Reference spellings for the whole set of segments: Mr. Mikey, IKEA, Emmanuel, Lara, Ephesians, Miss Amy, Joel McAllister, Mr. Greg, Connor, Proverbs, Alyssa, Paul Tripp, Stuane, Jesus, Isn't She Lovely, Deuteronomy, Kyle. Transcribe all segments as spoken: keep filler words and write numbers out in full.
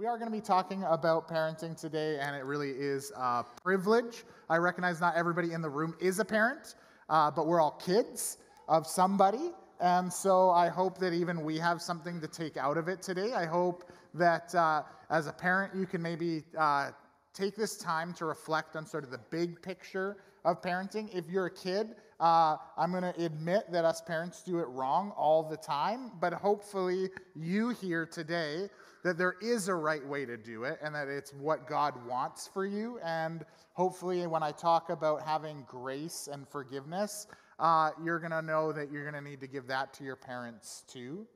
We are going to be talking about parenting today, and it really is a privilege. I recognize not everybody in the room is a parent, uh, but we're all kids of somebody, and so I hope that even we have something to take out of it today. I hope that uh, as a parent, you can maybe uh, take this time to reflect on sort of the big picture of parenting. If you're a kid, uh, I'm going to admit that us parents do it wrong all the time, but hopefully you hear today that there is a right way to do it and that it's what God wants for you. And hopefully when I talk about having grace and forgiveness, uh, you're going to know that you're going to need to give that to your parents too.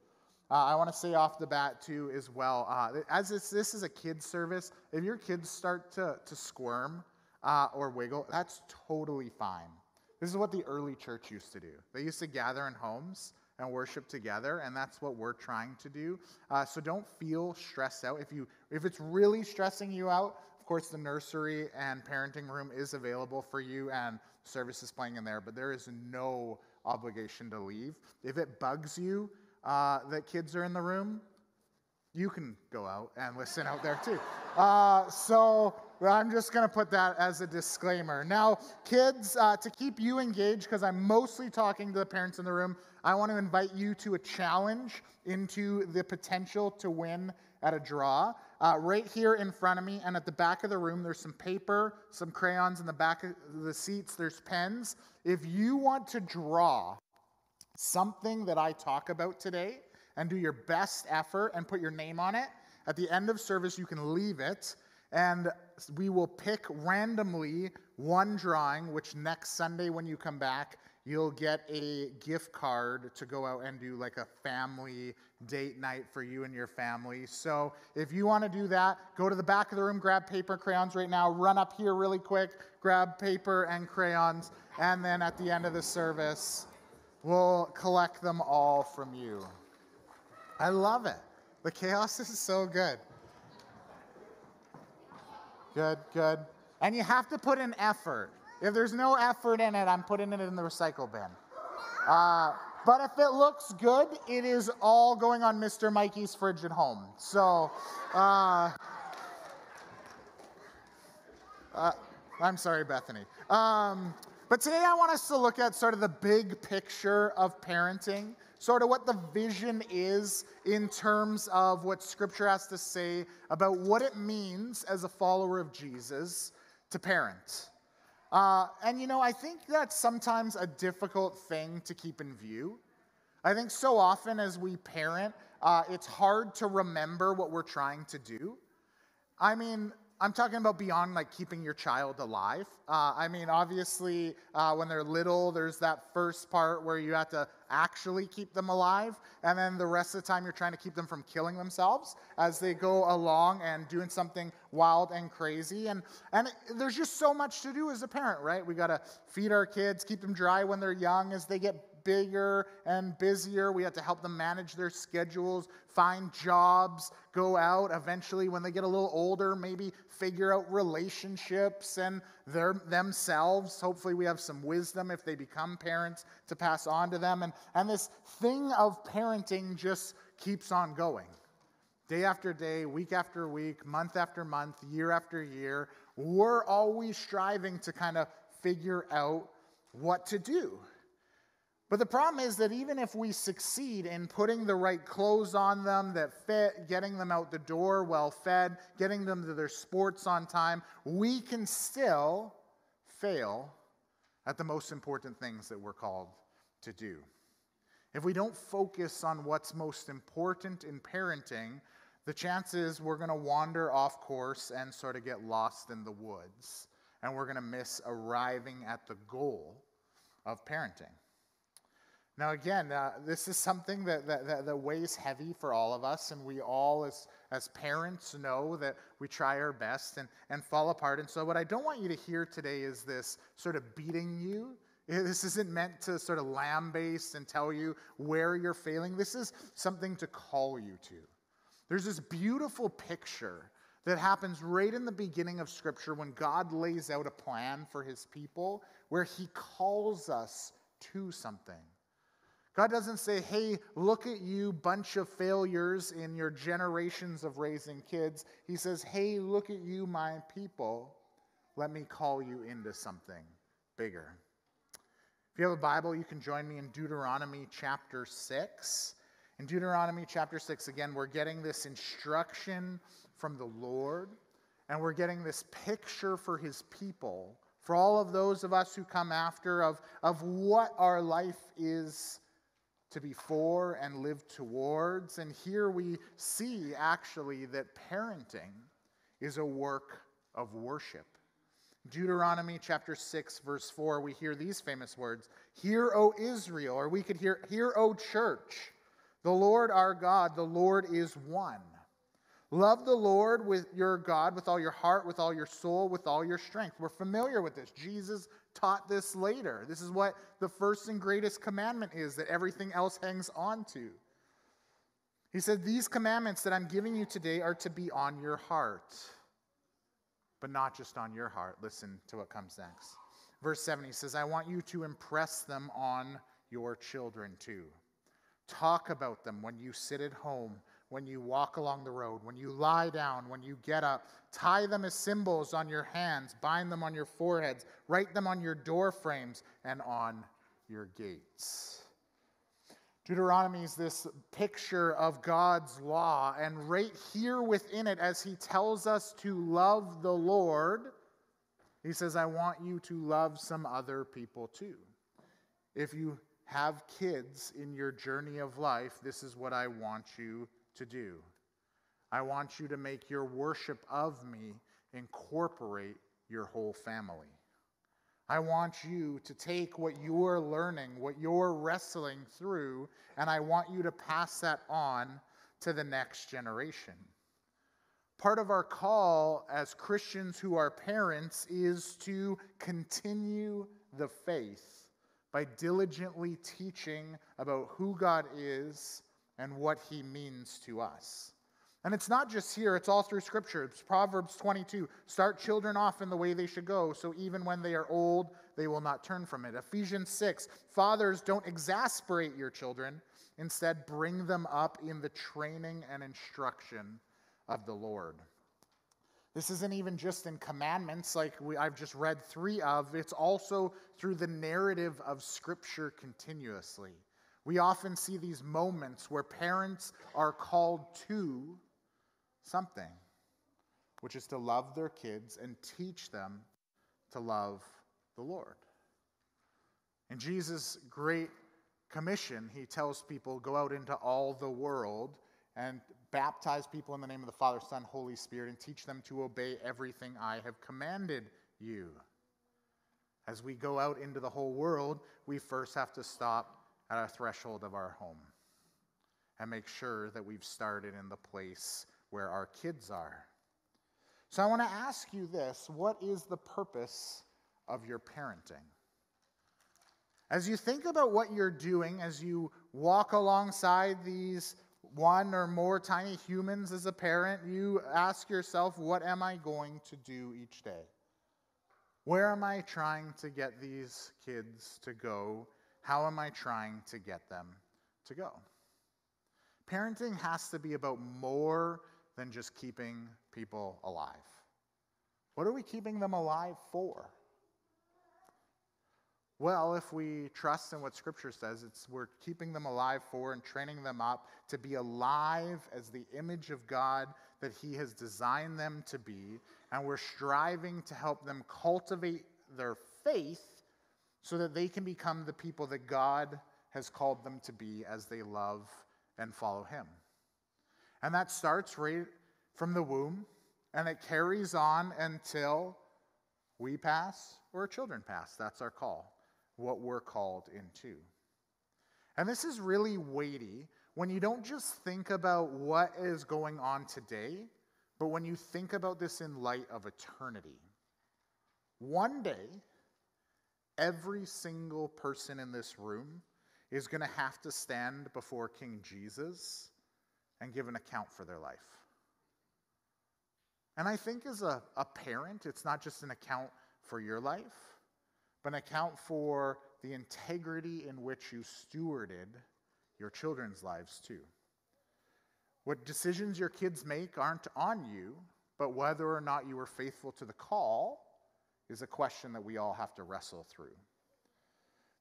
Uh, I want to say off the bat too as well, uh, as it's, this is a kid's service, if your kids start to, to squirm uh, or wiggle, that's totally fine. This is what the early church used to do. They used to gather in homes and worship together, and that's what we're trying to do. Uh, so don't feel stressed out. If you if it's really stressing you out, of course, the nursery and parenting room is available for you, and service is playing in there, but there is no obligation to leave. If it bugs you uh, that kids are in the room, you can go out and listen out there too. Uh, so I'm just going to put that as a disclaimer. Now, kids, uh, to keep you engaged, because I'm mostly talking to the parents in the room, I want to invite you to a challenge into the potential to win at a draw. Uh, right here in front of me and at the back of the room, there's some paper, some crayons in the back of the seats, there's pens. If you want to draw something that I talk about today, and do your best effort and put your name on it. At the end of service, you can leave it, and we will pick randomly one drawing, which next Sunday when you come back, you'll get a gift card to go out and do like a family date night for you and your family. So if you want to do that, go to the back of the room, grab paper, crayons right now, run up here really quick, grab paper and crayons, and then at the end of the service, we'll collect them all from you. I love it. The chaos is so good. Good, good. And you have to put in effort. If there's no effort in it, I'm putting it in the recycle bin. Uh, but if it looks good, it is all going on Mister Mikey's fridge at home. So, uh, uh, I'm sorry, Bethany. Um, but today I want us to look at sort of the big picture of parenting. Sort of what the vision is in terms of what Scripture has to say about what it means as a follower of Jesus to parent. Uh, and, you know, I think that's sometimes a difficult thing to keep in view. I think so often as we parent, uh, it's hard to remember what we're trying to do. I mean, I'm talking about beyond, like, keeping your child alive. Uh, I mean, obviously, uh, when they're little, there's that first part where you have to actually keep them alive, and then the rest of the time you're trying to keep them from killing themselves as they go along and doing something wild and crazy. And, and it, there's just so much to do as a parent, right? We got to feed our kids, keep them dry when they're young. As they get bigger and busier, we have to help them manage their schedules, find jobs, go out. Eventually, when they get a little older, maybe figure out relationships and their themselves. Hopefully, we have some wisdom if they become parents to pass on to them. And, and this thing of parenting just keeps on going. Day after day, week after week, month after month, year after year, we're always striving to kind of figure out what to do. But the problem is that even if we succeed in putting the right clothes on them that fit, getting them out the door well fed, getting them to their sports on time, we can still fail at the most important things that we're called to do. If we don't focus on what's most important in parenting, the chances we're going to wander off course and sort of get lost in the woods, and we're going to miss arriving at the goal of parenting. Now, again, uh, this is something that, that, that weighs heavy for all of us, and we all as, as parents know that we try our best and, and fall apart. And so what I don't want you to hear today is this sort of beating you. This isn't meant to sort of lambaste and tell you where you're failing. This is something to call you to. There's this beautiful picture that happens right in the beginning of Scripture when God lays out a plan for his people where he calls us to something. God doesn't say, hey, look at you, bunch of failures in your generations of raising kids. He says, hey, look at you, my people. Let me call you into something bigger. If you have a Bible, you can join me in Deuteronomy chapter six. In Deuteronomy chapter six, again, we're getting this instruction from the Lord, and we're getting this picture for his people, for all of those of us who come after, of, of what our life is to be for and live towards. And here we see, actually, that parenting is a work of worship. Deuteronomy chapter six, verse four, we hear these famous words, "Hear, O Israel," or we could hear, "Hear, O church, the Lord our God, the Lord is one. Love the Lord with your God with all your heart, with all your soul, with all your strength." We're familiar with this. Jesus taught this later. This is what the first and greatest commandment is, that everything else hangs on to. He said, "These commandments that I'm giving you today are to be on your heart." But not just on your heart. Listen to what comes next. Verse seven, he says, "I want you to impress them on your children too. Talk about them when you sit at home, when you walk along the road, when you lie down, when you get up. Tie them as symbols on your hands, bind them on your foreheads, write them on your door frames and on your gates." Deuteronomy is this picture of God's law, and right here within it, as he tells us to love the Lord, he says, I want you to love some other people too. If you have kids in your journey of life, this is what I want you to do. I want you to make your worship of me incorporate your whole family. I want you to take what you're learning, what you're wrestling through, and I want you to pass that on to the next generation. Part of our call as Christians who are parents is to continue the faith by diligently teaching about who God is and what he means to us. And it's not just here, it's all through Scripture. It's Proverbs twenty-two. Start children off in the way they should go, so even when they are old, they will not turn from it. Ephesians six. Fathers, don't exasperate your children. Instead, bring them up in the training and instruction of the Lord. This isn't even just in commandments, like we, I've just read three of. It's also through the narrative of Scripture continuously. We often see these moments where parents are called to something, which is to love their kids and teach them to love the Lord. In Jesus' great commission, he tells people, go out into all the world and baptize people in the name of the Father, Son, Holy Spirit, and teach them to obey everything I have commanded you. As we go out into the whole world, we first have to stop at our threshold of our home and make sure that we've started in the place where our kids are. So I want to ask you this, what is the purpose of your parenting? As you think about what you're doing, as you walk alongside these one or more tiny humans as a parent, you ask yourself, what am I going to do each day? Where am I trying to get these kids to go? How am I trying to get them to go? Parenting has to be about more than just keeping people alive. What are we keeping them alive for? Well, if we trust in what Scripture says, it's we're keeping them alive for and training them up to be alive as the image of God that he has designed them to be, and we're striving to help them cultivate their faith so that they can become the people that God has called them to be as they love and follow him. And that starts right from the womb, and it carries on until we pass or our children pass. That's our call, what we're called into. And this is really weighty when you don't just think about what is going on today, but when you think about this in light of eternity. One day, every single person in this room is going to have to stand before King Jesus and give an account for their life. And I think as a, a parent, it's not just an account for your life, but an account for the integrity in which you stewarded your children's lives too. What decisions your kids make aren't on you, but whether or not you were faithful to the call is a question that we all have to wrestle through.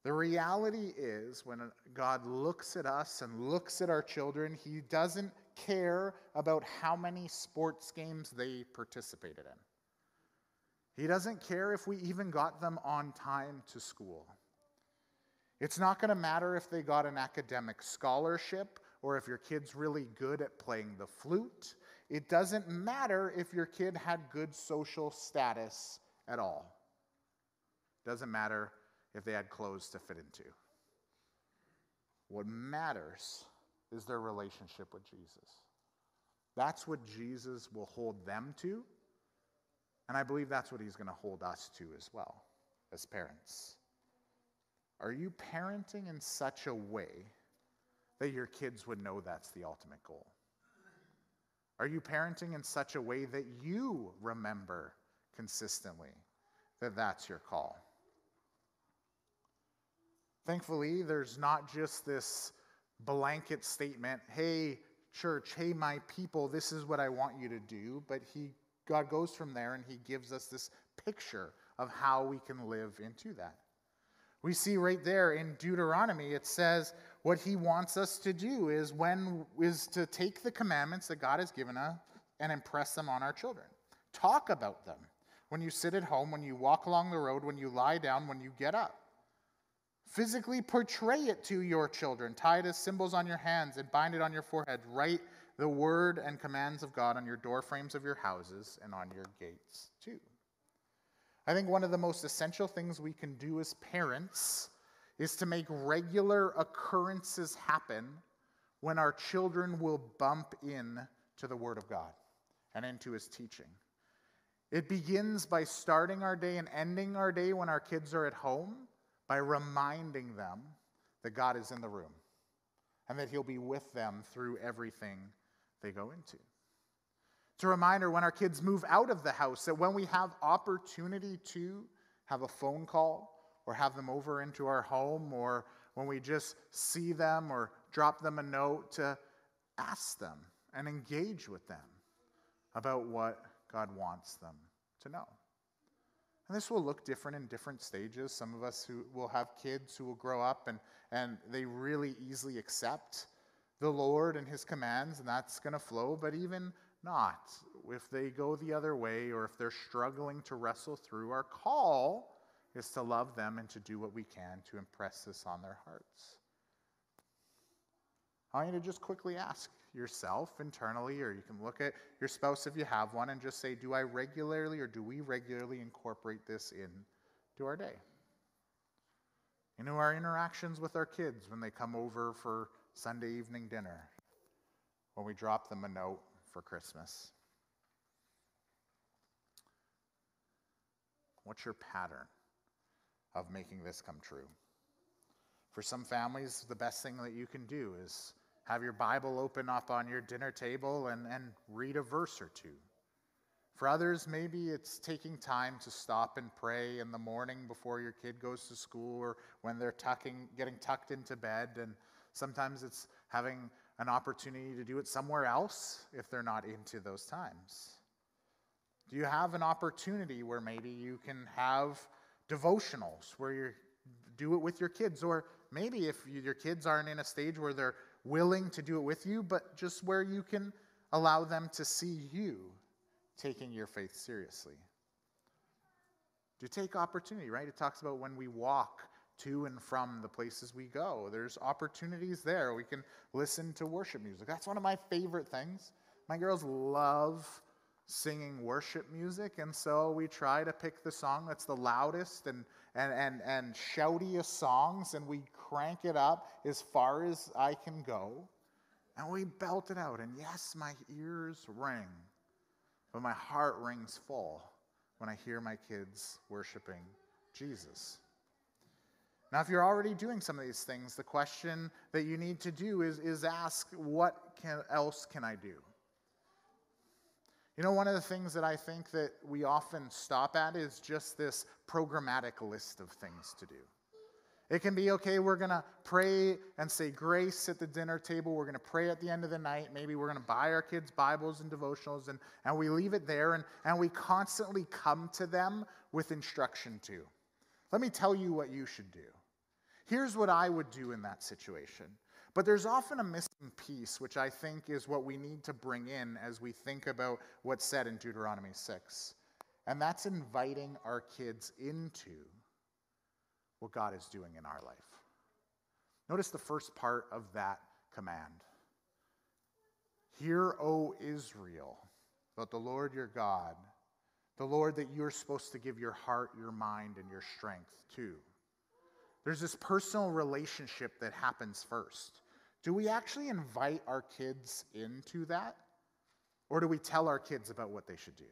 The reality is, when God looks at us and looks at our children, he doesn't care about how many sports games they participated in. He doesn't care if we even got them on time to school. It's not going to matter if they got an academic scholarship or if your kid's really good at playing the flute. It doesn't matter if your kid had good social status at all. Doesn't matter if they had clothes to fit into. What matters is their relationship with Jesus. That's what Jesus will hold them to, and I believe that's what he's going to hold us to as well, as parents. Are you parenting in such a way that your kids would know that's the ultimate goal? Are you parenting in such a way that you remember consistently that that's your call? Thankfully, there's not just this blanket statement, hey, church, hey, my people, this is what I want you to do. But he, God goes from there and he gives us this picture of how we can live into that. We see right there in Deuteronomy, it says what he wants us to do is, when, is to take the commandments that God has given us and impress them on our children. Talk about them when you sit at home, when you walk along the road, when you lie down, when you get up. Physically portray it to your children. Tie it as symbols on your hands and bind it on your forehead. Write the word and commands of God on your door frames of your houses and on your gates too. I think one of the most essential things we can do as parents is to make regular occurrences happen when our children will bump in to the Word of God and into His teaching. It begins by starting our day and ending our day when our kids are at home, by reminding them that God is in the room and that he'll be with them through everything they go into. It's a reminder when our kids move out of the house that when we have opportunity to have a phone call or have them over into our home, or when we just see them or drop them a note, to ask them and engage with them about what God wants them to know. And this will look different in different stages. Some of us who will have kids who will grow up and, and they really easily accept the Lord and his commands, and that's going to flow. But even not, if they go the other way, or if they're struggling to wrestle through, our call is to love them and to do what we can to impress this on their hearts. I want you to just quickly ask yourself internally, or you can look at your spouse if you have one, and just say, do I regularly, or do we regularly incorporate this into our day? You know, our interactions with our kids when they come over for Sunday evening dinner, when we drop them a note for Christmas. What's your pattern of making this come true? For some families, the best thing that you can do is have your Bible open up on your dinner table and, and read a verse or two. For others, maybe it's taking time to stop and pray in the morning before your kid goes to school, or when they're tucking, getting tucked into bed. And sometimes it's having an opportunity to do it somewhere else if they're not into those times. Do you have an opportunity where maybe you can have devotionals, where you do it with your kids? Or maybe if you, your kids aren't in a stage where they're willing to do it with you, but just where you can allow them to see you taking your faith seriously. To take opportunity, right? It talks about when we walk to and from the places we go. There's opportunities there. We can listen to worship music. That's one of my favorite things. My girls love singing worship music, and so we try to pick the song that's the loudest and and and and shoutiest songs, and we crank it up as far as I can go, and we belt it out. And yes, my ears ring, but my heart rings full when I hear my kids worshiping Jesus. Now, if you're already doing some of these things, the question that you need to do is is ask, what can, else can I do? You know, one of the things that I think that we often stop at is just this programmatic list of things to do. It can be, okay, we're going to pray and say grace at the dinner table. We're going to pray at the end of the night. Maybe we're going to buy our kids Bibles and devotionals, and, and we leave it there, and, and we constantly come to them with instruction too. Let me tell you what you should do. Here's what I would do in that situation. But there's often a missing piece, which I think is what we need to bring in as we think about what's said in Deuteronomy six. And that's inviting our kids into what God is doing in our life. Notice the first part of that command. Hear, O Israel, about the Lord your God, the Lord that you're supposed to give your heart, your mind, and your strength to. There's this personal relationship that happens first. Do we actually invite our kids into that? Or do we tell our kids about what they should do?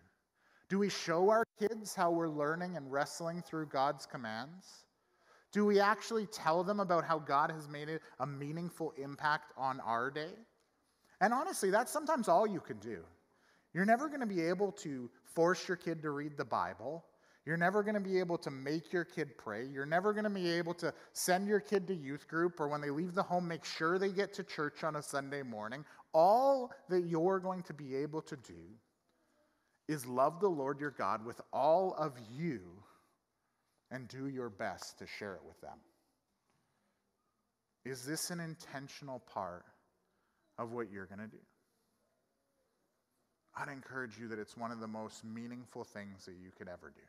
Do we show our kids how we're learning and wrestling through God's commands? Do we actually tell them about how God has made it a meaningful impact on our day? And honestly, that's sometimes all you can do. You're never going to be able to force your kid to read the Bible. You're never going to be able to make your kid pray. You're never going to be able to send your kid to youth group, or when they leave the home, make sure they get to church on a Sunday morning. All that you're going to be able to do is love the Lord your God with all of you and do your best to share it with them. Is this an intentional part of what you're going to do? I'd encourage you that it's one of the most meaningful things that you could ever do.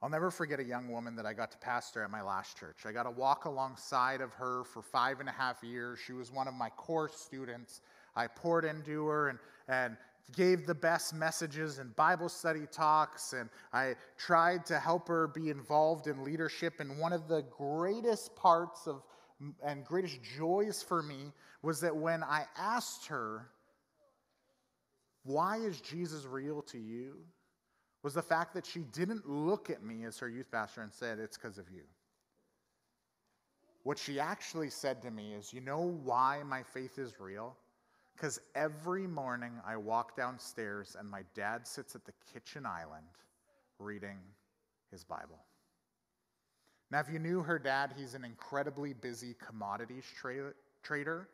I'll never forget a young woman that I got to pastor at my last church. I got to walk alongside of her for five and a half years. She was one of my core students. I poured into her and, and gave the best messages and Bible study talks, and I tried to help her be involved in leadership. And one of the greatest parts of and greatest joys for me was that when I asked her, why is Jesus real to you, was the fact that she didn't look at me as her youth pastor and said, it's because of you. What she actually said to me is, you know why my faith is real? Because every morning I walk downstairs and my dad sits at the kitchen island reading his Bible. Now, if you knew her dad, he's an incredibly busy commodities tra- trader.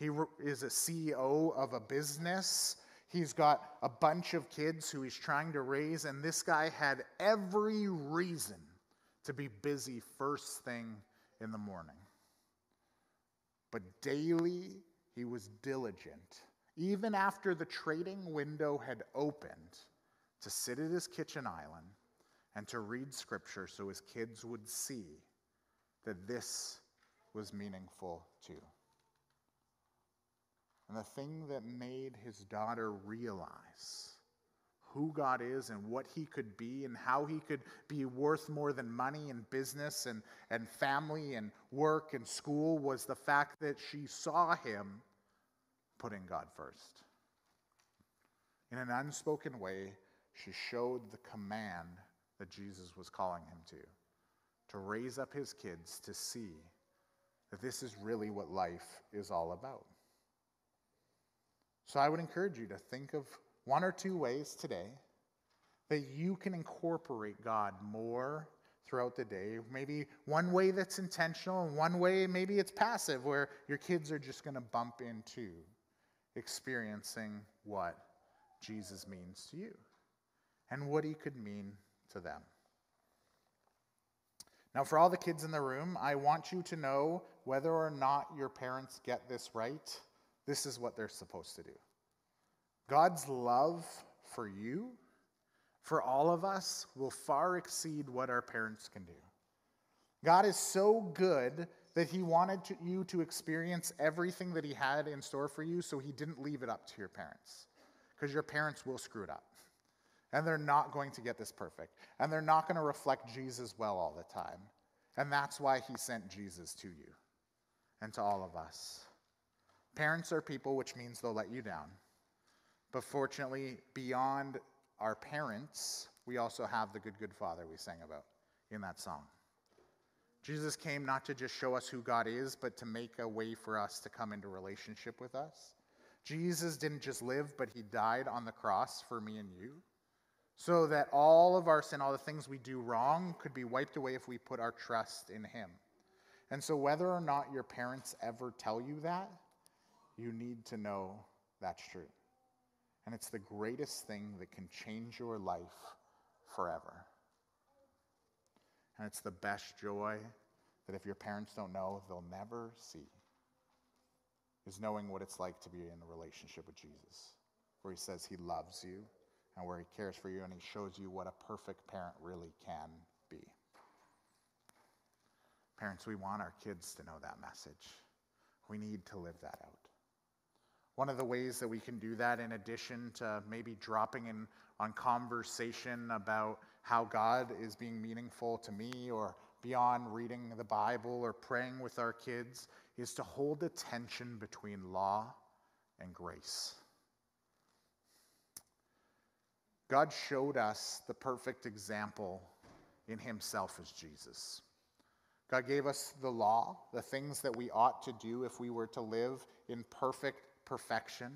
He re- is a C E O of a business. He's got a bunch of kids who he's trying to raise, and this guy had every reason to be busy first thing in the morning. But daily, he was diligent, even after the trading window had opened, to sit at his kitchen island and to read scripture so his kids would see that this was meaningful too. And the thing that made his daughter realize who God is and what he could be and how he could be worth more than money and business and, and family and work and school was the fact that she saw him putting God first. In an unspoken way, she showed the command that Jesus was calling him to, to raise up his kids to see that this is really what life is all about. So I would encourage you to think of one or two ways today that you can incorporate God more throughout the day. Maybe one way that's intentional, and one way maybe it's passive, where your kids are just going to bump into experiencing what Jesus means to you and what he could mean to them. Now, for all the kids in the room, I want you to know whether or not your parents get this right. This is what they're supposed to do. God's love for you, for all of us, will far exceed what our parents can do. God is so good that he wanted to, you to experience everything that he had in store for you, so he didn't leave it up to your parents. Because your parents will screw it up. And they're not going to get this perfect. And they're not going to reflect Jesus well all the time. And that's why he sent Jesus to you and to all of us. Parents are people, which means they'll let you down. But fortunately, beyond our parents, we also have the good, good Father we sang about in that song. Jesus came not to just show us who God is, but to make a way for us to come into relationship with us. Jesus didn't just live, but he died on the cross for me and you. so that all of our sin, all the things we do wrong, could be wiped away if we put our trust in him. And so whether or not your parents ever tell you that, you need to know that's true. And it's the greatest thing that can change your life forever. And it's the best joy that if your parents don't know, they'll never see, is knowing what it's like to be in a relationship with Jesus, where he says he loves you and where he cares for you and he shows you what a perfect parent really can be. Parents, we want our kids to know that message. We need to live that out. One of the ways that we can do that, in addition to maybe dropping in on conversation about how God is being meaningful to me, or beyond reading the Bible or praying with our kids, is to hold a tension between law and grace. God showed us the perfect example in himself as Jesus. God gave us the law, the things that we ought to do if we were to live in perfect perfection.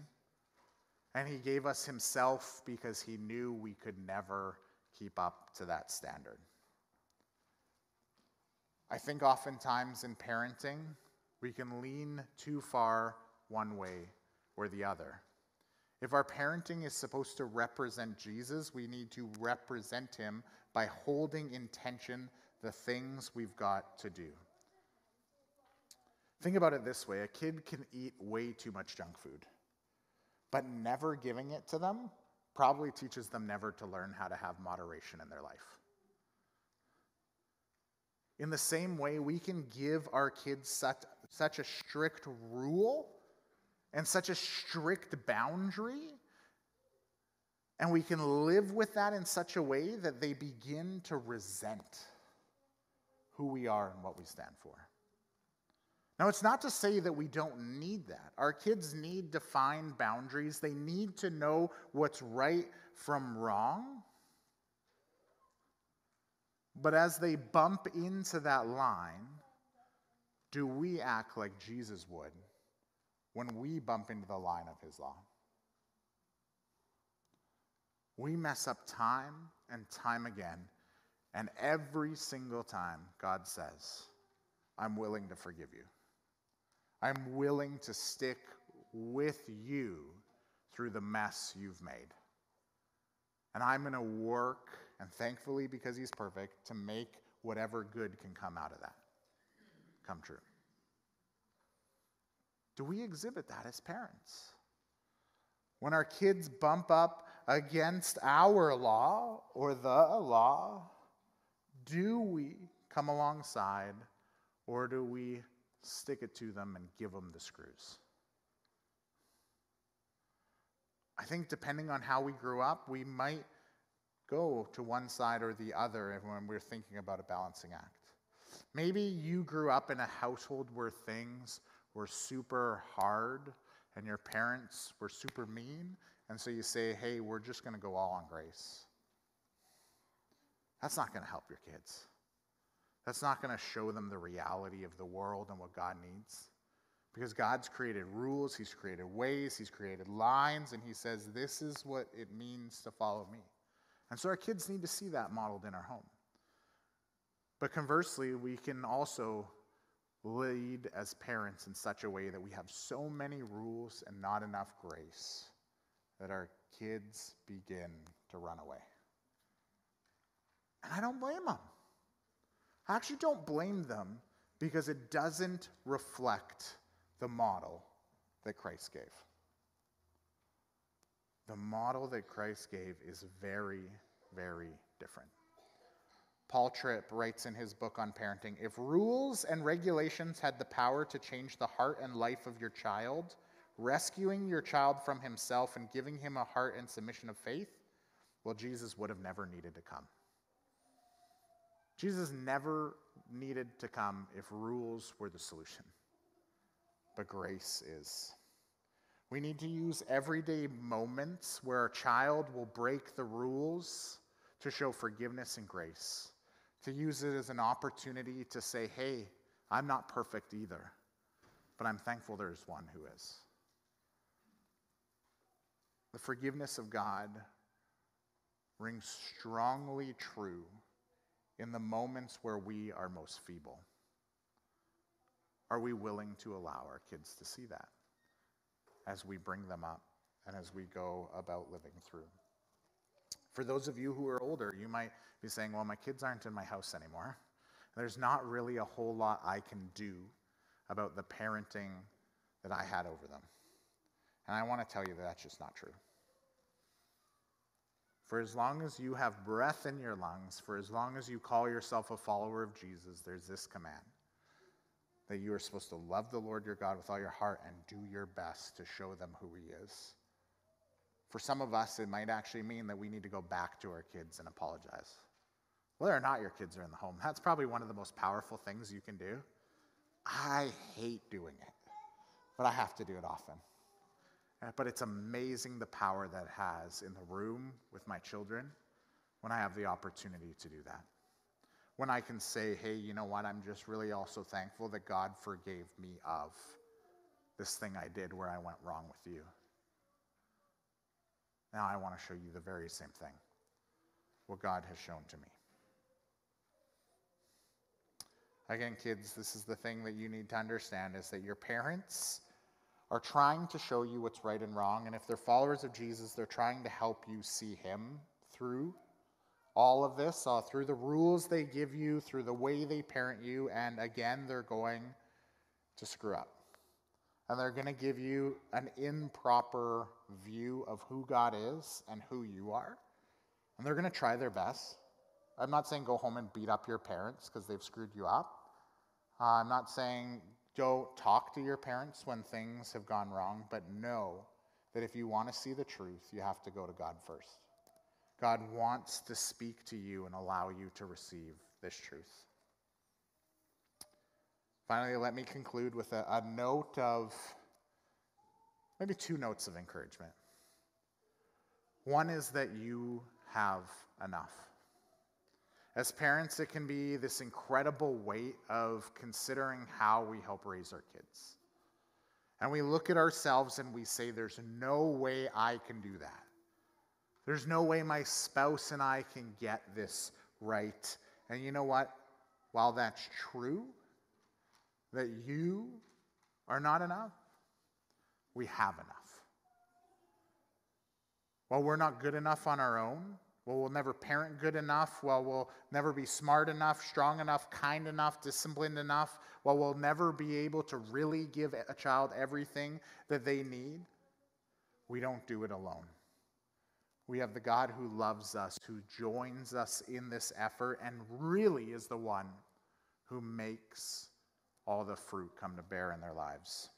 And he gave us himself because he knew we could never keep up to that standard. I think oftentimes in parenting, we can lean too far one way or the other. If our parenting is supposed to represent Jesus, we need to represent him by holding in tension the things we've got to do. Think about it this way. A kid can eat way too much junk food, but never giving it to them probably teaches them never to learn how to have moderation in their life. In the same way, we can give our kids such, such a strict rule and such a strict boundary, and we can live with that in such a way that they begin to resent who we are and what we stand for. Now, it's not to say that we don't need that. Our kids need to find boundaries. They need to know what's right from wrong. But as they bump into that line, do we act like Jesus would when we bump into the line of his law? We mess up time and time again, and every single time God says, I'm willing to forgive you. I'm willing to stick with you through the mess you've made. And I'm going to work, and thankfully, because he's perfect, to make whatever good can come out of that come true. Do we exhibit that as parents? When our kids bump up against our law or the law, do we come alongside, or do we stick it to them and give them the screws? I think depending on how we grew up, we might go to one side or the other when we're thinking about a balancing act. Maybe you grew up in a household where things were super hard and your parents were super mean, and so you say, hey, we're just going to go all on grace. That's not going to help your kids. That's not going to show them the reality of the world and what God needs. Because God's created rules, he's created ways, he's created lines, and he says, this is what it means to follow me. And so our kids need to see that modeled in our home. But conversely, we can also lead as parents in such a way that we have so many rules and not enough grace that our kids begin to run away. And I don't blame them. I actually don't blame them, because it doesn't reflect the model that Christ gave. The model that Christ gave is very, very different. Paul Tripp writes in his book on parenting, if rules and regulations had the power to change the heart and life of your child, rescuing your child from himself and giving him a heart and submission of faith, well, Jesus would have never needed to come. Jesus never needed to come if rules were the solution. But grace is. We need to use everyday moments where a child will break the rules to show forgiveness and grace, to use it as an opportunity to say, hey, I'm not perfect either, but I'm thankful there's one who is. The forgiveness of God rings strongly true in the moments where we are most feeble. Are we willing to allow our kids to see that as we bring them up and as we go about living through? For those of you who are older, you might be saying, well, my kids aren't in my house anymore. There's not really a whole lot I can do about the parenting that I had over them. And I want to tell you that that's just not true. For as long as you have breath in your lungs, for as long as you call yourself a follower of Jesus, there's this command, that you are supposed to love the Lord your God with all your heart and do your best to show them who he is. For some of us, it might actually mean that we need to go back to our kids and apologize. Whether or not your kids are in the home, that's probably one of the most powerful things you can do. I hate doing it, but I have to do it often. But it's amazing the power that it has in the room with my children when I have the opportunity to do that. When I can say, hey, you know what, I'm just really also thankful that God forgave me of this thing I did where I went wrong with you. Now I want to show you the very same thing, what God has shown to me. Again, kids, this is the thing that you need to understand, is that your parents are trying to show you what's right and wrong, and if they're followers of Jesus, they're trying to help you see him through all of this, uh, through the rules they give you, through the way they parent you, and again, they're going to screw up. And they're going to give you an improper view of who God is and who you are, and they're going to try their best. I'm not saying go home and beat up your parents because they've screwed you up. Uh, I'm not saying go talk to your parents when things have gone wrong, but know that if you want to see the truth, you have to go to God first. God wants to speak to you and allow you to receive this truth. Finally, let me conclude with a, a note of, maybe two notes of encouragement. One is that you have enough. As parents, it can be this incredible weight of considering how we help raise our kids. And we look at ourselves and we say, there's no way I can do that. There's no way my spouse and I can get this right. And you know what? While that's true, that you are not enough, we have enough. While we're not good enough on our own, well, we'll never parent good enough. Well, we'll never be smart enough, strong enough, kind enough, disciplined enough. Well, we'll never be able to really give a child everything that they need. We don't do it alone. We have the God who loves us, who joins us in this effort, and really is the one who makes all the fruit come to bear in their lives.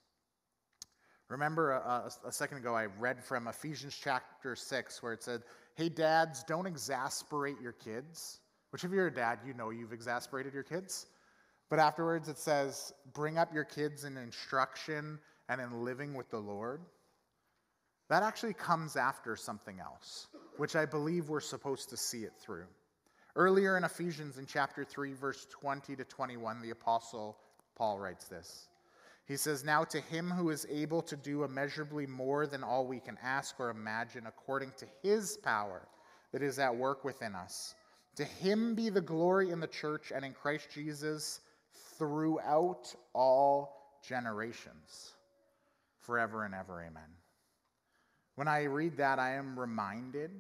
Remember, a, a, a second ago, I read from Ephesians chapter six, where it said, hey, dads, don't exasperate your kids. Which if you're a dad, you know you've exasperated your kids. But afterwards it says, bring up your kids in instruction and in living with the Lord. That actually comes after something else, which I believe we're supposed to see it through. Earlier in Ephesians, in chapter three, verse twenty to twenty-one, the apostle Paul writes this. He says, now to him who is able to do immeasurably more than all we can ask or imagine, according to his power that is at work within us. To him be the glory in the church and in Christ Jesus throughout all generations, forever and ever, amen. When I read that, I am reminded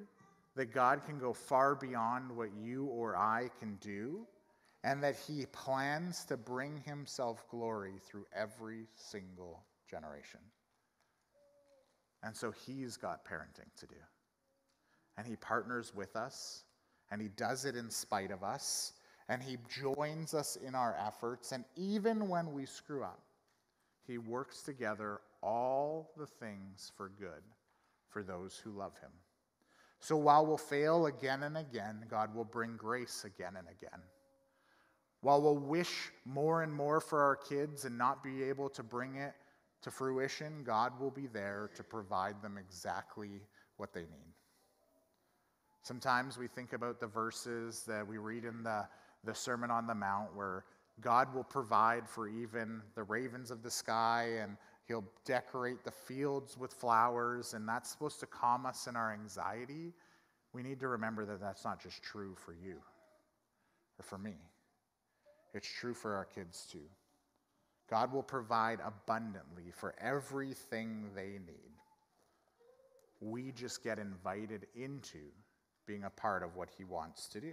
that God can go far beyond what you or I can do, and that he plans to bring himself glory through every single generation. And so he's got parenting to do. And he partners with us, and he does it in spite of us, and he joins us in our efforts, and even when we screw up, he works together all the things for good for those who love him. So while we'll fail again and again, God will bring grace again and again. While we'll wish more and more for our kids and not be able to bring it to fruition, God will be there to provide them exactly what they need. Sometimes we think about the verses that we read in the, the Sermon on the Mount, where God will provide for even the ravens of the sky, and he'll decorate the fields with flowers, and that's supposed to calm us in our anxiety. we need to remember that that's not just true for you or for me. It's true for our kids too. God will provide abundantly for everything they need. We just get invited into being a part of what he wants to do.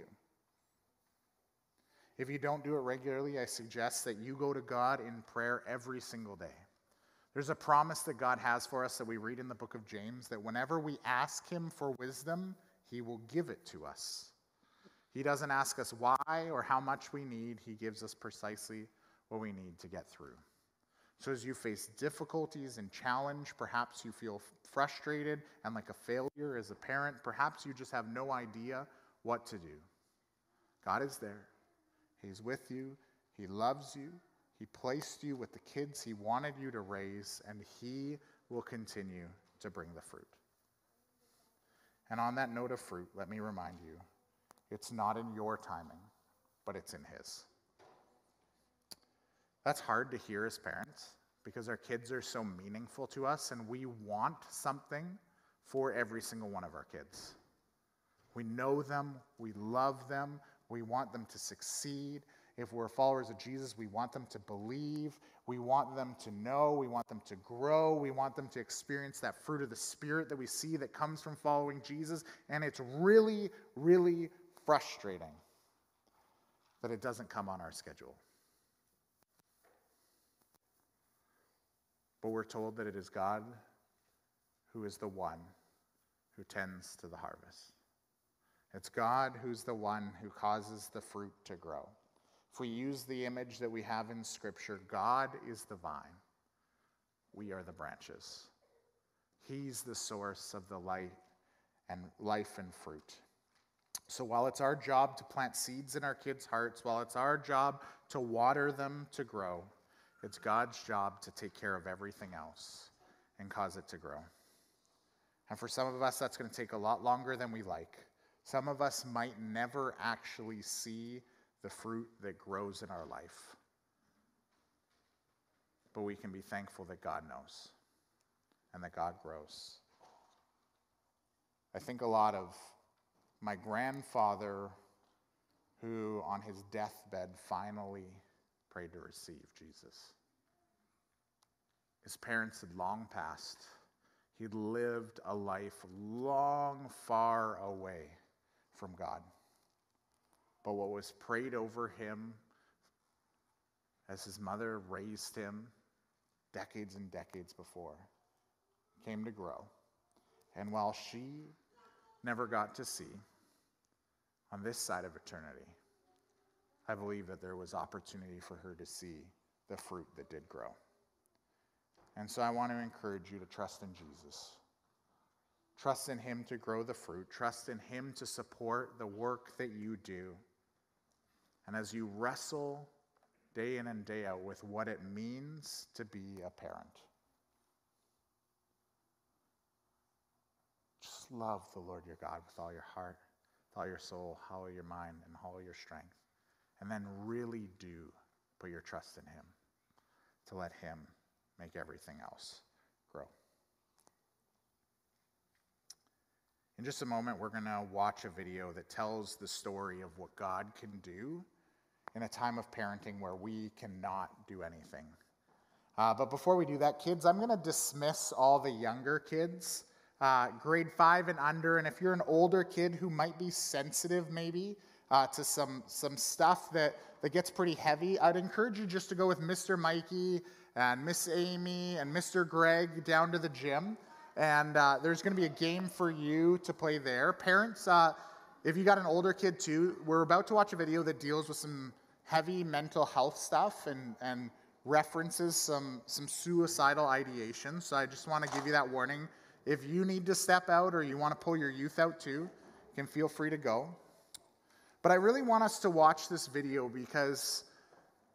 If you don't do it regularly, I suggest that you go to God in prayer every single day. There's a promise that God has for us that we read in the book of James, that whenever we ask him for wisdom, he will give it to us. He doesn't ask us why or how much we need. He gives us precisely what we need to get through. So as you face difficulties and challenge, perhaps you feel frustrated and like a failure as a parent, perhaps you just have no idea what to do. God is there. He's with you. He loves you. He placed you with the kids he wanted you to raise, and he will continue to bring the fruit. And on that note of fruit, let me remind you, it's not in your timing, but it's in his. That's hard to hear as parents because our kids are so meaningful to us, and we want something for every single one of our kids. We know them. We love them. We want them to succeed. If we're followers of Jesus, we want them to believe, we want them to know, we want them to grow, we want them to experience that fruit of the Spirit that we see that comes from following Jesus, and it's really, really frustrating that it doesn't come on our schedule. But we're told that it is God who is the one who tends to the harvest. It's God who's the one who causes the fruit to grow. If we use the image that we have in Scripture, God is the vine. We are the branches. He's the source of the light and life and fruit. So while it's our job to plant seeds in our kids' hearts, while it's our job to water them to grow, it's God's job to take care of everything else and cause it to grow. And for some of us, that's going to take a lot longer than we like. Some of us might never actually see the fruit that grows in our life. But we can be thankful that God knows and that God grows. I think a lot of my grandfather, who on his deathbed finally prayed to receive Jesus. His parents had long passed. He'd lived a life long far away from God. But what was prayed over him as his mother raised him decades and decades before came to grow. And while she never got to see, on this side of eternity, I believe that there was opportunity for her to see the fruit that did grow. And so I want to encourage you to trust in Jesus. Trust in him to grow the fruit. Trust in him to support the work that you do. And as you wrestle day in and day out with what it means to be a parent, just love the Lord your God with all your heart, with all your soul, all your mind, and all your strength. And then really do put your trust in him to let him make everything else grow. In just a moment, we're going to watch a video that tells the story of what God can do in a time of parenting where we cannot do anything. Uh, but before we do that, kids, I'm going to dismiss all the younger kids, uh, grade five and under. And if you're an older kid who might be sensitive maybe uh, to some, some stuff that, that gets pretty heavy, I'd encourage you just to go with Mister Mikey and Miss Amy and Mister Greg down to the gym. And uh, there's going to be a game for you to play there. Parents, uh, if you got an older kid too, we're about to watch a video that deals with some heavy mental health stuff and, and references some, some suicidal ideation. So I just want to give you that warning. If you need to step out or you want to pull your youth out too, you can feel free to go. But I really want us to watch this video because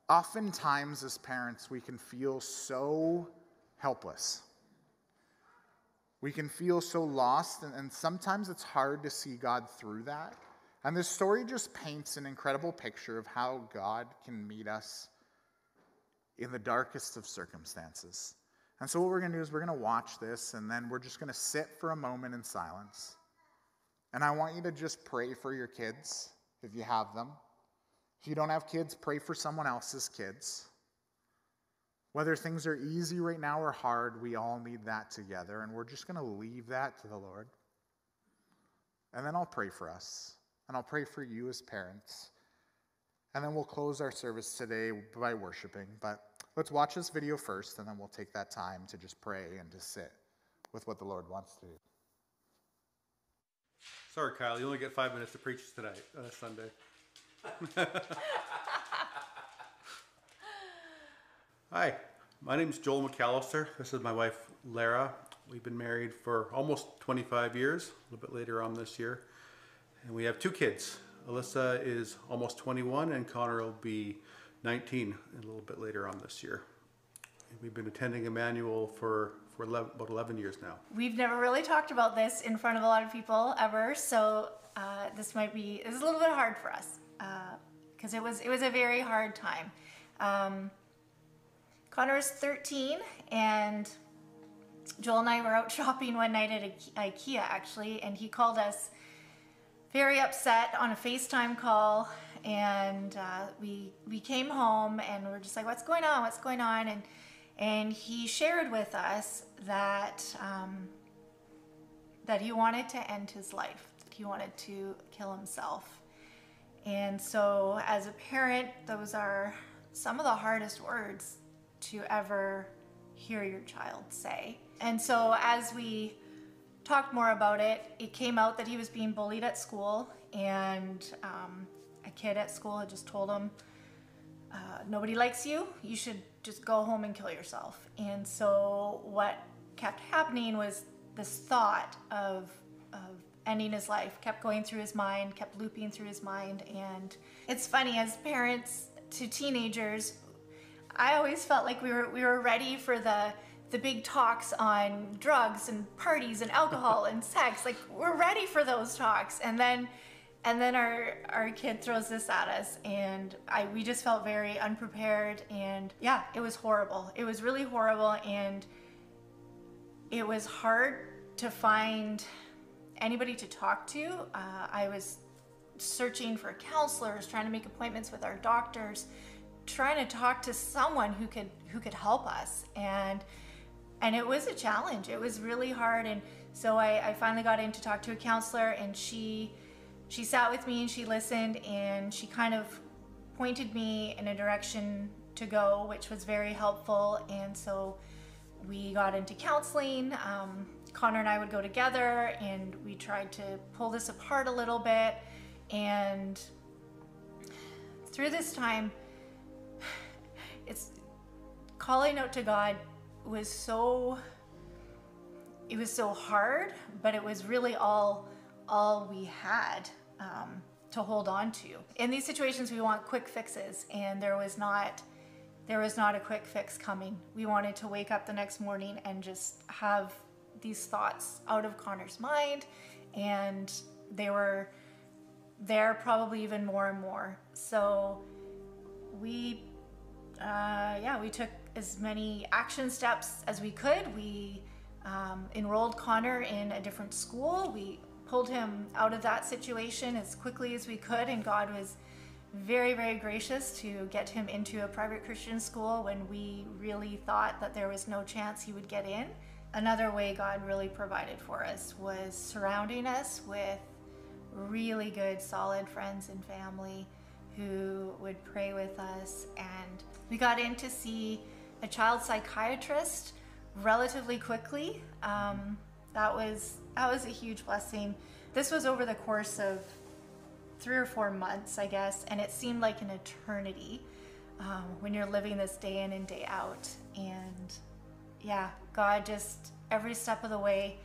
oftentimes as parents, we can feel so helpless. We can feel so lost, and, and sometimes it's hard to see God through that. And this story just paints an incredible picture of how God can meet us in the darkest of circumstances. And so what we're going to do is we're going to watch this, and then we're just going to sit for a moment in silence. And I want you to just pray for your kids if you have them. If you don't have kids, pray for someone else's kids. Whether things are easy right now or hard, we all need that together, and we're just going to leave that to the Lord. And then I'll pray for us, and I'll pray for you as parents. And then we'll close our service today by worshiping, but let's watch this video first, and then we'll take that time to just pray and to sit with what the Lord wants to do. Sorry, Kyle, you only get five minutes to preach tonight, uh, Sunday. Hi, my name is Joel McAllister. This is my wife, Lara. We've been married for almost twenty-five years, a little bit later on this year. And we have two kids. Alyssa is almost twenty-one, and Connor will be nineteen a little bit later on this year. We've been attending Emmanuel for for eleven, about eleven years now. We've never really talked about this in front of a lot of people ever, so uh, this might be this is a little bit hard for us because uh, it was it was a very hard time. Um, Connor is thirteen, and Joel and I were out shopping one night at IKEA actually, and he called us very upset on a FaceTime call, and uh, we we came home and we we're just like, what's going on? What's going on? And and he shared with us that um, that he wanted to end his life, that he wanted to kill himself. And so, as a parent, those are some of the hardest words to ever hear your child say. And so, as we talked more about it, it came out that he was being bullied at school, and um, a kid at school had just told him, uh, nobody likes you, you should just go home and kill yourself. And so what kept happening was this thought of, of ending his life kept going through his mind, kept looping through his mind. And it's funny, as parents to teenagers, I always felt like we were, we were ready for the the big talks on drugs and parties and alcohol and sex. Like, we're ready for those talks. And then and then our, our kid throws this at us, and I we just felt very unprepared, and yeah, it was horrible. It was really horrible, and it was hard to find anybody to talk to. Uh, I was searching for counselors, trying to make appointments with our doctors, trying to talk to someone who could who could help us. And And it was a challenge. It was really hard. And so I, I finally got in to talk to a counselor, and she she sat with me and she listened, and she kind of pointed me in a direction to go, which was very helpful. And so we got into counseling. Um, Connor and I would go together, and we tried to pull this apart a little bit. And through this time, it's calling out to God was so, it was so hard, but it was really all all we had um, to hold on to. In these situations, we want quick fixes, and there was not, there was not a quick fix coming. We wanted to wake up the next morning and just have these thoughts out of Connor's mind, and they were there probably even more and more. So we, uh, yeah, we took as many action steps as we could. We um, enrolled Connor in a different school. We pulled him out of that situation as quickly as we could, and God was very, very gracious to get him into a private Christian school when we really thought that there was no chance he would get in. Another way God really provided for us was surrounding us with really good, solid friends and family who would pray with us. And we got in to see a child psychiatrist relatively quickly. Um, that was that was a huge blessing. This was over the course of three or four months, I guess, and it seemed like an eternity um, when you're living this day in and day out. And yeah, God just every step of the way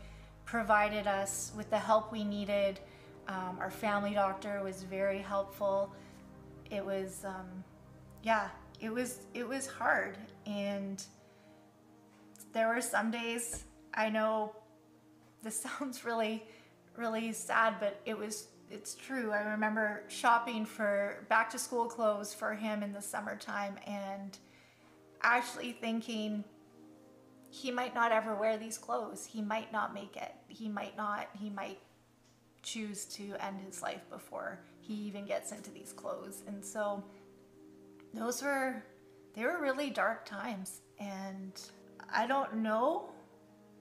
provided us with the help we needed. Um, our family doctor was very helpful. It was, um, yeah. It was it was hard, and there were some days, I know this sounds really really sad, but it was it's true. I remember shopping for back to school clothes for him in the summertime and actually thinking he might not ever wear these clothes. He might not make it. He might not he might choose to end his life before he even gets into these clothes. And so those were, they were really dark times. And I don't know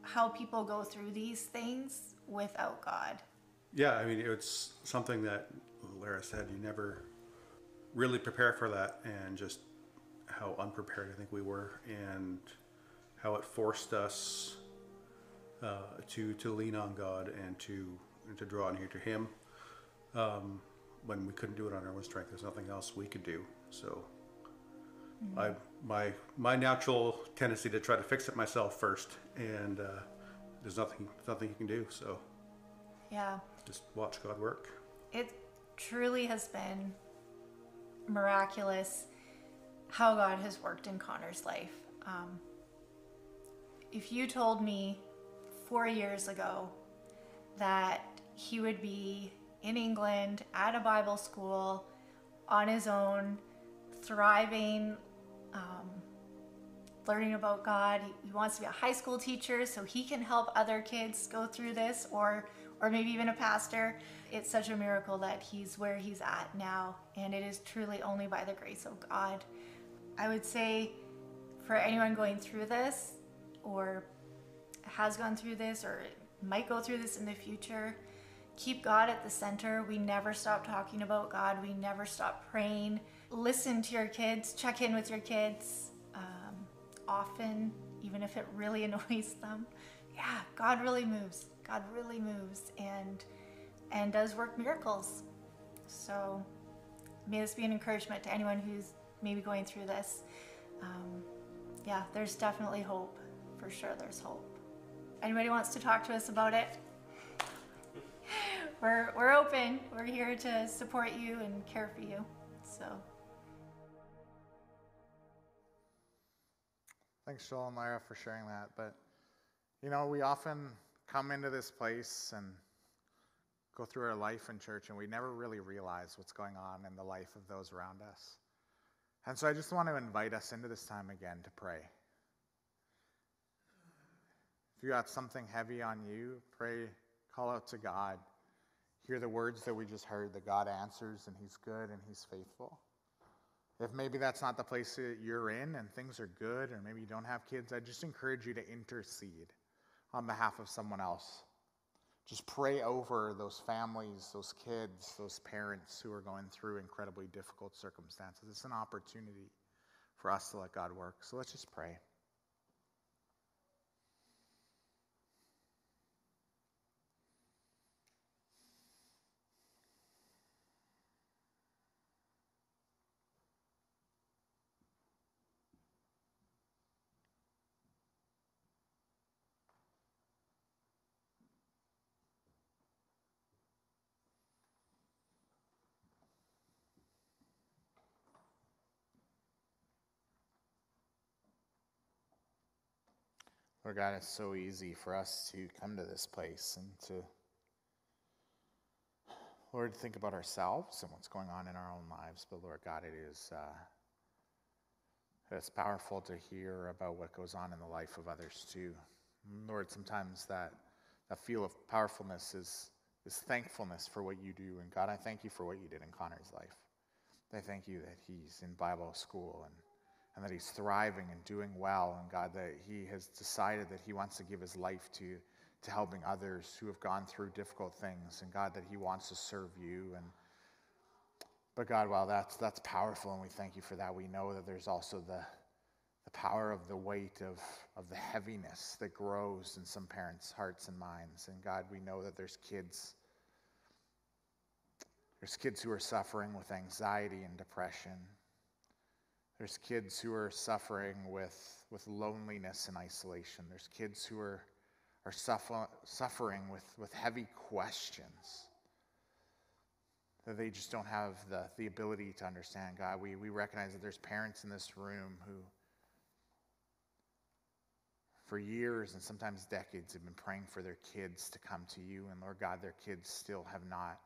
how people go through these things without God. Yeah, I mean, it's something that Lara said, you never really prepare for that, and just how unprepared I think we were, and how it forced us uh, to to lean on God and to and to draw near to Him um, when we couldn't do it on our own strength. There's nothing else we could do. So mm-hmm. I my my natural tendency to try to fix it myself first, and uh, there's nothing nothing you can do. So. Yeah. Just watch God work. It truly has been miraculous how God has worked in Connor's life. Um, if you told me four years ago that he would be in England at a Bible school on his own, thriving, um, learning about God, he wants to be a high school teacher so he can help other kids go through this, or or maybe even a pastor. It's such a miracle that he's where he's at now, and it is truly only by the grace of God. I would say for anyone going through this, or has gone through this, or might go through this in the future, keep God at the center. We never stop talking about God. We never stop praying. Listen to your kids, check in with your kids um, often, even if it really annoys them. Yeah, God really moves. God really moves and and does work miracles. So may this be an encouragement to anyone who's maybe going through this. Um, yeah, there's definitely hope. For sure there's hope. Anybody wants to talk to us about it? We're, we're open. We're here to support you and care for you. So. Thanks, Joel and Lara, for sharing that. But you know, we often come into this place and go through our life in church, and we never really realize what's going on in the life of those around us. And so I just want to invite us into this time again to pray. If you got something heavy on you, pray, call out to God. Hear the words that we just heard, that God answers and He's good and He's faithful. If maybe that's not the place that you're in and things are good, or maybe you don't have kids, I just encourage you to intercede on behalf of someone else. Just pray over those families, those kids, those parents who are going through incredibly difficult circumstances. It's an opportunity for us to let God work. So let's just pray. Lord God, it's so easy for us to come to this place and to, Lord, think about ourselves and what's going on in our own lives. But Lord God, it is uh, it's powerful to hear about what goes on in the life of others too. Lord, sometimes that, that feel of powerfulness is, is thankfulness for what you do. And God, I thank you for what you did in Connor's life. I thank you that he's in Bible school and and that he's thriving and doing well, and God, that he has decided that he wants to give his life to, to helping others who have gone through difficult things, and God, that he wants to serve you. And but God, wow, that's that's powerful, and we thank you for that. We know that there's also the the power of the weight of, of the heaviness that grows in some parents' hearts and minds. And God, we know that there's kids, there's kids who are suffering with anxiety and depression. There's kids who are suffering with, with loneliness and isolation. There's kids who are, are suffer, suffering with, with heavy questions that they just don't have the, the ability to understand. God, we, we recognize that there's parents in this room who for years and sometimes decades have been praying for their kids to come to you. And Lord God, their kids still have not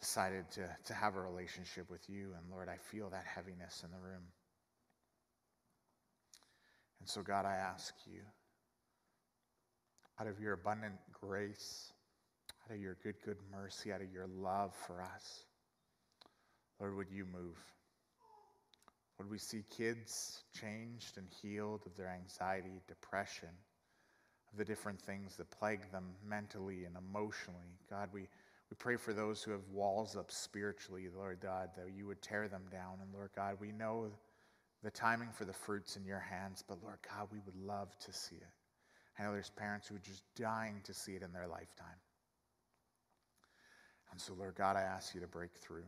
decided to, to have a relationship with you. And Lord, I feel that heaviness in the room. And so God, I ask you, out of your abundant grace, out of your good, good mercy, out of your love for us. Lord, would you move? Would we see kids changed and healed of their anxiety, depression, of the different things that plague them mentally and emotionally? God, we, we pray for those who have walls up spiritually, Lord God, that you would tear them down. And Lord God, we know the timing for the fruits in your hands, but Lord God, we would love to see it. I know there's parents who are just dying to see it in their lifetime. And so, Lord God, I ask you to break through.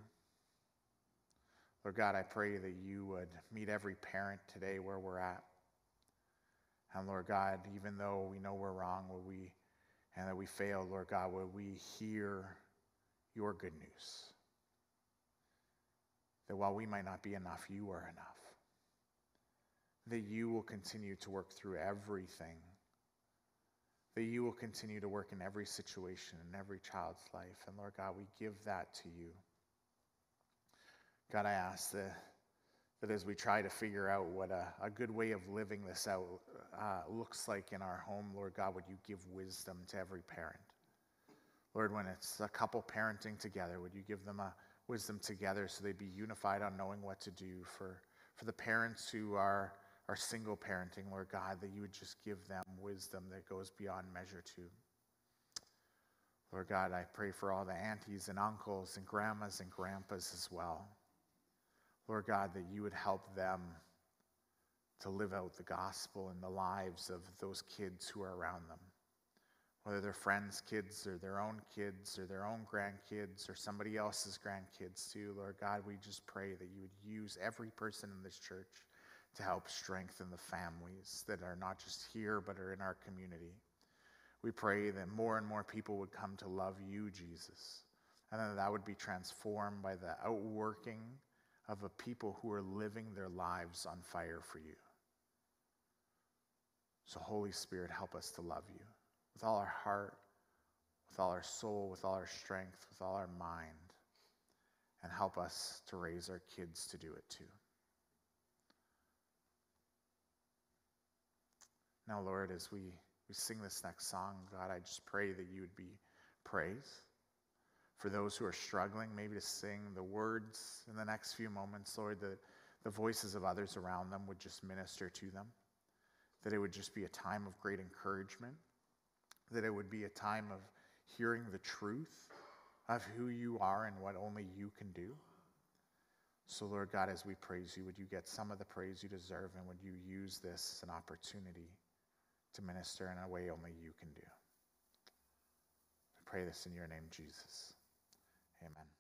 Lord God, I pray that you would meet every parent today where we're at. And Lord God, even though we know we're wrong, would we, and that we fail, Lord God, would we hear your good news? That while we might not be enough, you are enough. That you will continue to work through everything. That you will continue to work in every situation, in every child's life. And Lord God, we give that to you. God, I ask that, that as we try to figure out what a, a good way of living this out uh, looks like in our home, Lord God, would you give wisdom to every parent? Lord, when it's a couple parenting together, would you give them a wisdom together so they'd be unified on knowing what to do? For, for the parents who are, are single parenting, Lord God, that you would just give them wisdom that goes beyond measure too. Lord God, I pray for all the aunties and uncles and grandmas and grandpas as well. Lord God, that you would help them to live out the gospel in the lives of those kids who are around them, whether they're friends' kids or their own kids or their own grandkids or somebody else's grandkids too. Lord God, we just pray that you would use every person in this church to help strengthen the families that are not just here but are in our community. We pray that more and more people would come to love you, Jesus, and that that would be transformed by the outworking of a people who are living their lives on fire for you. So Holy Spirit, help us to love you with all our heart, with all our soul, with all our strength, with all our mind, and help us to raise our kids to do it too. Now, Lord, as we, we sing this next song, God, I just pray that you would be praised. For those who are struggling maybe to sing the words in the next few moments, Lord, that the voices of others around them would just minister to them, that it would just be a time of great encouragement, that it would be a time of hearing the truth of who you are and what only you can do. So, Lord God, as we praise you, would you get some of the praise you deserve, and would you use this as an opportunity to minister in a way only you can do? I pray this in your name, Jesus. Amen.